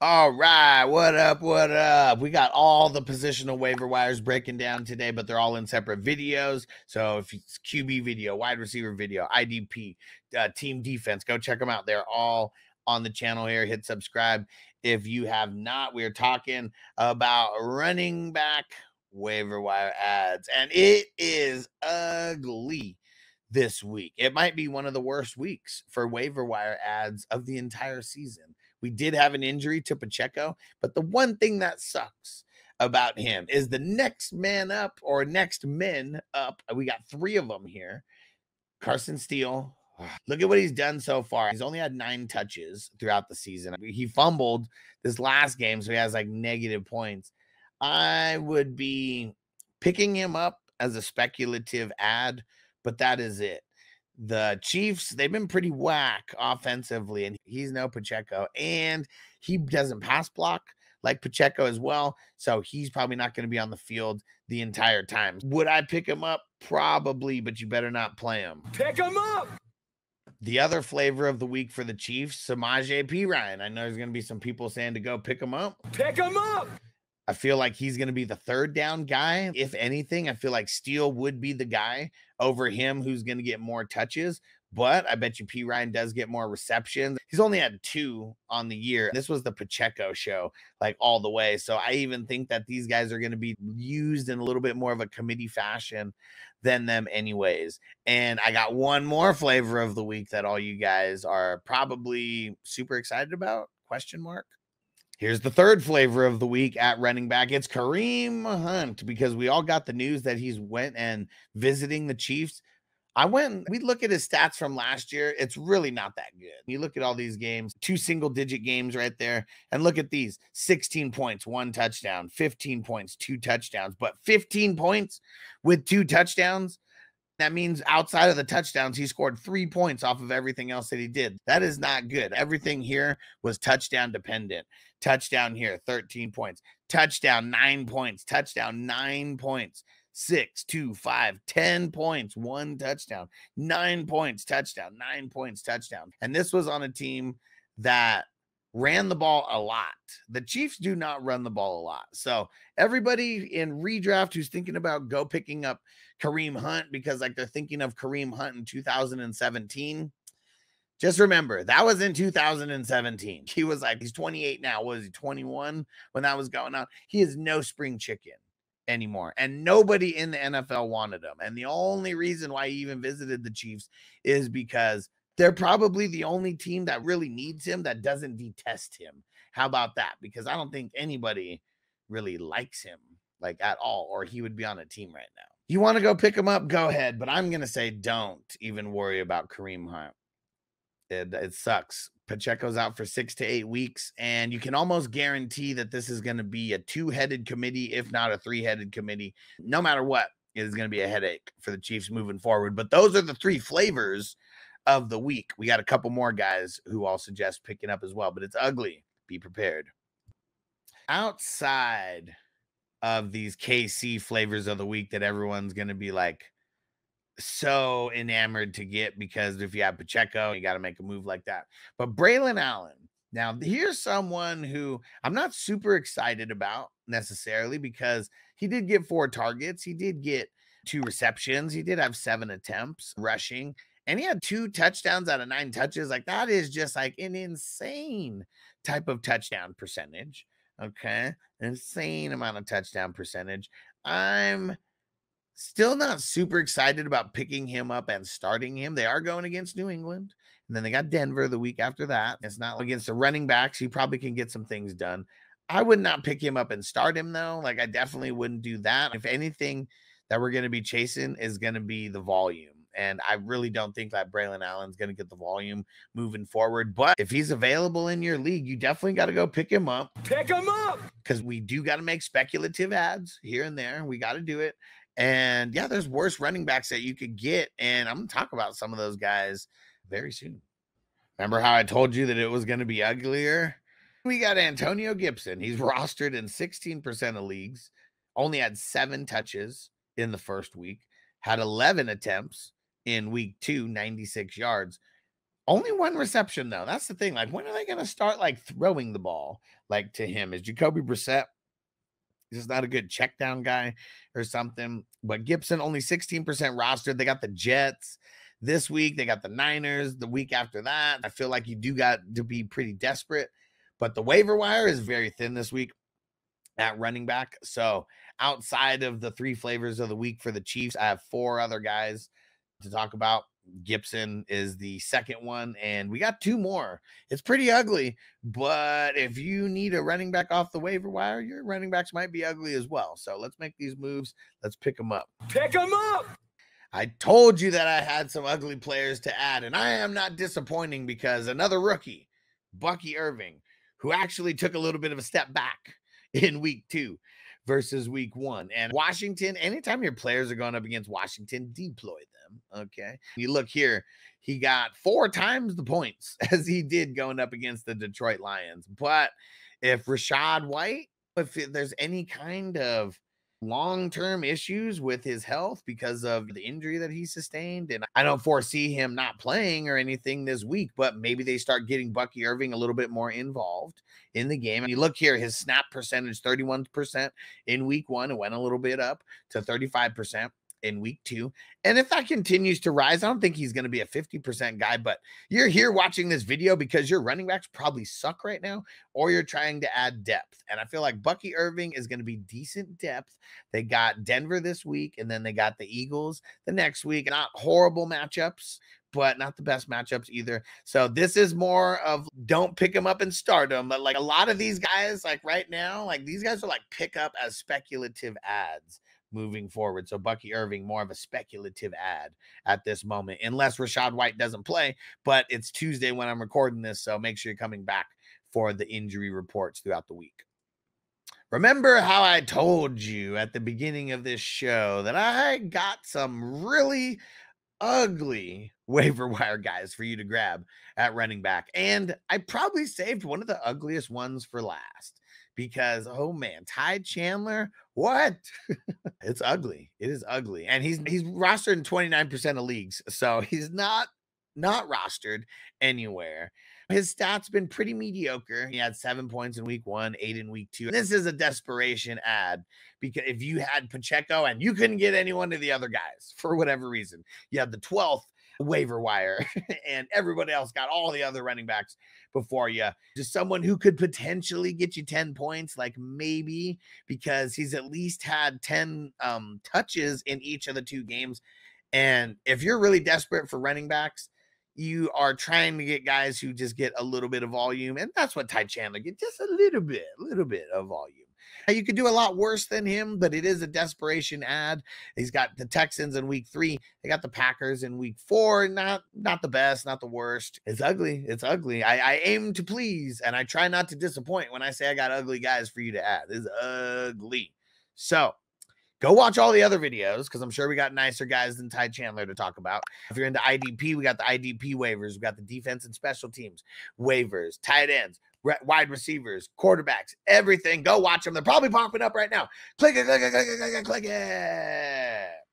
All right, what up, what up? We got all the positional waiver wires breaking down today, but they're all in separate videos. So if it's QB video, wide receiver video, IDP, team defense, go check them out. They're all on the channel here. Hit subscribe if you have not. We're talking about running back waiver wire ads, and it is ugly this week. It might be one of the worst weeks for waiver wire ads of the entire season. We did have an injury to Pacheco, but the one thing that sucks about him is the next man up, or next men up. We got three of them here. Carson Steele. Look at what he's done so far. He's only had 9 touches throughout the season. He fumbled this last game, so he has like negative points. I would be picking him up as a speculative ad, but that is it. The Chiefs, they've been pretty whack offensively, and he's no Pacheco, and he doesn't pass block like Pacheco as well, so he's probably not going to be on the field the entire time. Would I pick him up? Probably, but you better not play him. Pick him up! The other flavor of the week for the Chiefs, Samaj P. Ryan. I know there's going to be some people saying to go pick him up. Pick him up! I feel like he's going to be the third down guy. If anything, I feel like Steele would be the guy over him who's going to get more touches. But I bet you P. Ryan does get more receptions. He's only had 2 on the year. This was the Pacheco show, like, all the way. So I even think that these guys are going to be used in a little bit more of a committee fashion than them anyways. And I got one more flavor of the week that all you guys are probably super excited about, question mark. Here's the third flavor of the week at running back. It's Kareem Hunt, because we all got the news that he's went and visiting the Chiefs. We look at his stats from last year. It's really not that good. You look at all these games, 2 single-digit games right there, and look at these: 16 points, 1 touchdown, 15 points, 2 touchdowns. But 15 points with 2 touchdowns, that means outside of the touchdowns, he scored 3 points off of everything else that he did. That is not good. Everything here was touchdown dependent. Touchdown here, 13 points. Touchdown, 9 points. Touchdown, 9 points. 6, 2, 5, 10 points, 1 touchdown, 9 points, touchdown, 9 points, touchdown. And this was on a team that ran the ball a lot. The Chiefs do not run the ball a lot. So everybody in redraft who's thinking about go picking up Kareem Hunt, because like they're thinking of Kareem Hunt in 2017, just remember that was in 2017. He was like, he's 28 now. Was he 21 when that was going on? He is no spring chicken anymore, and nobody in the NFL wanted him. And the only reason why he even visited the Chiefs is because they're probably the only team that really needs him, that doesn't detest him. How about that? Because I don't think anybody really likes him, like, at all, or he would be on a team right now. You want to go pick him up? Go ahead. But I'm going to say don't even worry about Kareem Hunt. It sucks. Pacheco's out for 6 to 8 weeks, and you can almost guarantee that this is going to be a 2-headed committee, if not a 3-headed committee. No matter what, it is going to be a headache for the Chiefs moving forward. But those are the 3 flavors of the week. We got a couple more guys who I'll suggest picking up as well, but it's ugly. Be prepared. Outside of these KC flavors of the week that everyone's going to be like so enamored to get, because if you have Pacheco, you got to make a move like that. But Braylon Allen. Now, here's someone who I'm not super excited about necessarily, because he did get 4 targets. He did get 2 receptions. He did have 7 attempts rushing. And he had 2 touchdowns out of 9 touches. Like, that is just like an insane type of touchdown percentage. Okay. An insane amount of touchdown percentage. I'm still not super excited about picking him up and starting him. They are going against New England, and then they got Denver the week after that. It's not against the running backs. He probably can get some things done. I would not pick him up and start him, though. Like, I definitely wouldn't do that. If anything that we're going to be chasing is going to be the volume. And I really don't think that Braylon Allen's going to get the volume moving forward. But if he's available in your league, you definitely got to go pick him up. Pick him up! Because we do got to make speculative ads here and there. We got to do it. And, yeah, there's worse running backs that you could get. And I'm going to talk about some of those guys very soon. Remember how I told you that it was going to be uglier? We got Antonio Gibson. He's rostered in 16% of leagues. Only had 7 touches in the first week. Had 11 attempts. In week 2, 96 yards. Only one reception, though. That's the thing. Like, when are they going to start, like, throwing the ball, like, to him? Is Jacoby Brissett just not a good check down guy or something? But Gibson, only 16% rostered. They got the Jets this week. They got the Niners the week after that. I feel like you do got to be pretty desperate. But the waiver wire is very thin this week at running back. So outside of the three flavors of the week for the Chiefs, I have four other guys to talk about. Gibson is the second one, and we got two more. It's pretty ugly, but if you need a running back off the waiver wire, your running backs might be ugly as well. So let's make these moves. Let's pick them up. Pick them up! I told you that I had some ugly players to add, and I am not disappointing because another rookie, Bucky Irving, who actually took a little bit of a step back in week 2 versus week 1. And Washington, anytime your players are going up against Washington, deploy them, okay? You look here, he got 4 times the points as he did going up against the Detroit Lions. But if Rashad White, if there's any kind of long-term issues with his health because of the injury that he sustained, and I don't foresee him not playing or anything this week, but maybe they start getting Bucky Irving a little bit more involved in the game. And you look here, his snap percentage, 31% in week 1, it went a little bit up to 35% in week 2. And if that continues to rise, I don't think he's going to be a 50% guy, but you're here watching this video because your running backs probably suck right now, or you're trying to add depth. And I feel like Bucky Irving is going to be decent depth. They got Denver this week, and then they got the Eagles the next week. Not horrible matchups, but not the best matchups either. So this is more of don't pick them up and start them. But like a lot of these guys, like right now, like these guys are like pick up as speculative ads moving forward. So Bucky Irving, more of a speculative ad at this moment, unless Rashad White doesn't play. But it's Tuesday when I'm recording this, so make sure you're coming back for the injury reports throughout the week. Remember how I told you at the beginning of this show that I got some really ugly waiver wire guys for you to grab at running back, and I probably saved one of the ugliest ones for last. Because, oh man, Ty Chandler, what? It's ugly. It is ugly. And he's rostered in 29% of leagues. So he's not rostered anywhere. His stats been pretty mediocre. He had 7 points in week 1, 8 in week 2. This is a desperation ad because if you had Pacheco and you couldn't get any one of the other guys for whatever reason, you had the 12th waiver wire and everybody else got all the other running backs before you. Just someone who could potentially get you 10 points, like maybe because he's at least had 10 touches in each of the 2 games. And if you're really desperate for running backs, you are trying to get guys who just get a little bit of volume. And that's what Ty Chandler gets, just a little bit of volume. Now, you could do a lot worse than him, but it is a desperation ad. He's got the Texans in week 3. They got the Packers in week 4. Not the best, not the worst. It's ugly. It's ugly. I aim to please, and I try not to disappoint when I say I got ugly guys for you to add. It's ugly. So go watch all the other videos because I'm sure we got nicer guys than Ty Chandler to talk about. If you're into IDP, we got the IDP waivers. We got the defense and special teams waivers, tight ends, wide receivers, quarterbacks, everything. Go watch them. They're probably popping up right now. Click it.